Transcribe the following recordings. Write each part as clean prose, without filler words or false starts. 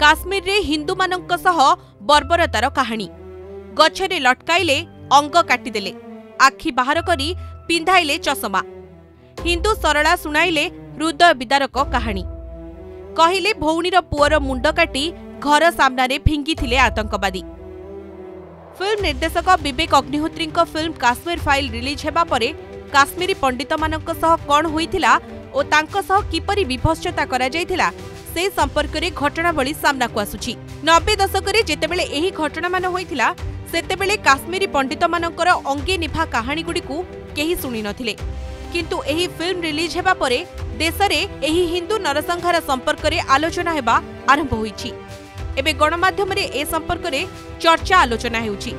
काश्मीर रे हिंदू मानक सह बर्बरतार कहानी। गछरे लटकाइले अंग काटिदेले, आखि बाहर करी पिंधाइले चषमा। हिंदू सरला शुणाइले हृदय विदारक कहानी। कहले भौणीर पुअर मुंड काटी घर सामने फिंगिथिले आतंकवादी। फिल्म निर्देशक Vivek Agnihotri film Kashmir file release हेबा परे काश्मीरी पंडित मानक सह कौन होइथिला ओ तांको सह किपरि विभत्सता करा जाइथिला से संपर्क में घटनावली सामना को आसुछि। 90 दशक रे जेतेबेले एही घटना मान होइथिला सेतेबेले काश्मीरी पंडित मानकर अंगे निभा कहानी गुडीकु केही सुनि नथिले, किंतु एही फिल्म रिलीज हेबा परे देश रे एही हिंदू नरसंहार संपर्क रे आलोचना हेबा आरंभ होइछि। एबे गणमाध्यम रे ए संपर्क रे चर्चा आलोचना हेउछि।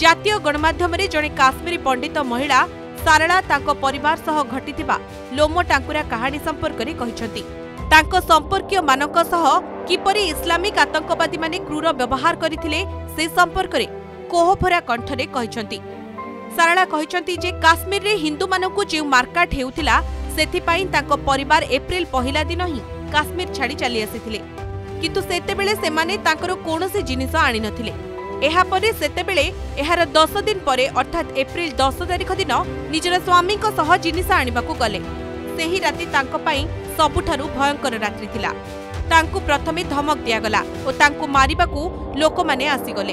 जातीय गणमाध्यम रे जणे काश्मीरी पंडित महिला सारला ताको परिवार सह घटिथिबा लोमो टांकुरा कहानी संपर्क रे कहिछथि। तांको संपर्कीय मानक सह किपरि इस्लामिक आतंकवादी माने क्रूर व्यवहार करथिले से संपर्क रे कोहभरा कंठ रे कहिछथि। सारला कहिछथि जे काश्मीर रे हिंदू मानकु जे मारकाट हेउथिला सेथि पई ताको परिवार एप्रिल पहिला दिन ही काश्मीर छाडी चली आसीथिले, किंतु सेतेबेले सेमाने तांकर कोनोसी जिनिस आनि नथिले। एहा परे सेतेबेले एहार 10 दिन परे अर्थात एप्रिल 10 तारिख दिन निजर स्वामी को सह जिनिस आनिबाकु गले। सेही राती तांको पई सबुठारु भयंकर रात्रि थिला। तांकु प्रथमे धमक दिया गला ओ तांकु मारिबाकु लोक माने आसी गले।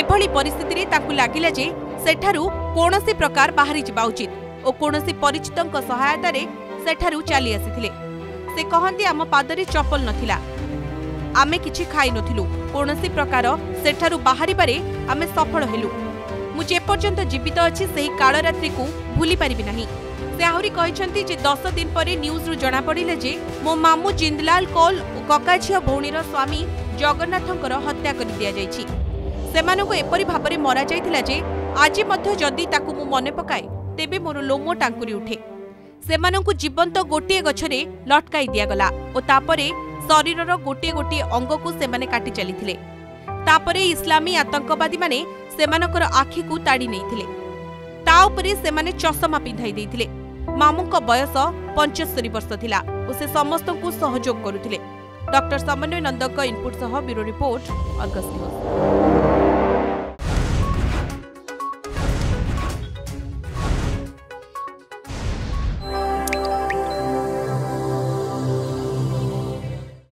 एभली परिस्थिति रे तांकु लागिला जे सेठारु कोनोसी प्रकार बाहरी जिबा उचित ओ कोनोसी परिचितक सहायता रे सेठारु चली आसीथिले। से कहंती आम पादरे चप्पल नथिला, आमे किछि खाई नथिलु, कोनोसी प्रकार सेठारु बाहरी बारे आमे सफल हेलु। मु जे पर्यंत जीवित अछि सेही काल रात्रि को भूली पारिबि नाही। से आहुरी कहिसंती जे 10 दिन परे न्यूज रु जना पड़िले जे मो मामू जिंदलाल कौल कक्का झियो भौणीर स्वामी जगन्नाथंकर हत्या करि दिया जाइछि। सेमानकु एपरि भाबरे मरा जाइथिला जे आजि मध्य जदि ताकु मु मने पकाए तेबे मोर लोमो टांकुरी उठे। सेमानकु जीवंत गोटिए गछरे लटकाई दिया गला ओ तापरे शरीरर गोटे गोटे अंग को सेमाने काटी चली। तापरे इस्लामी आतंकवादी माने सेमानकर आखि को ताड़ी नैथिले, ता उपरे सेमाने चश्मा पिंधाई दैथिले। मामू का बयस 75 वर्ष थिला ओ से समस्त को सहयोग करुथिले। डॉक्टर समन्वय नंदक इनपुट सह ब्यूरो रिपोर्ट अर्गस।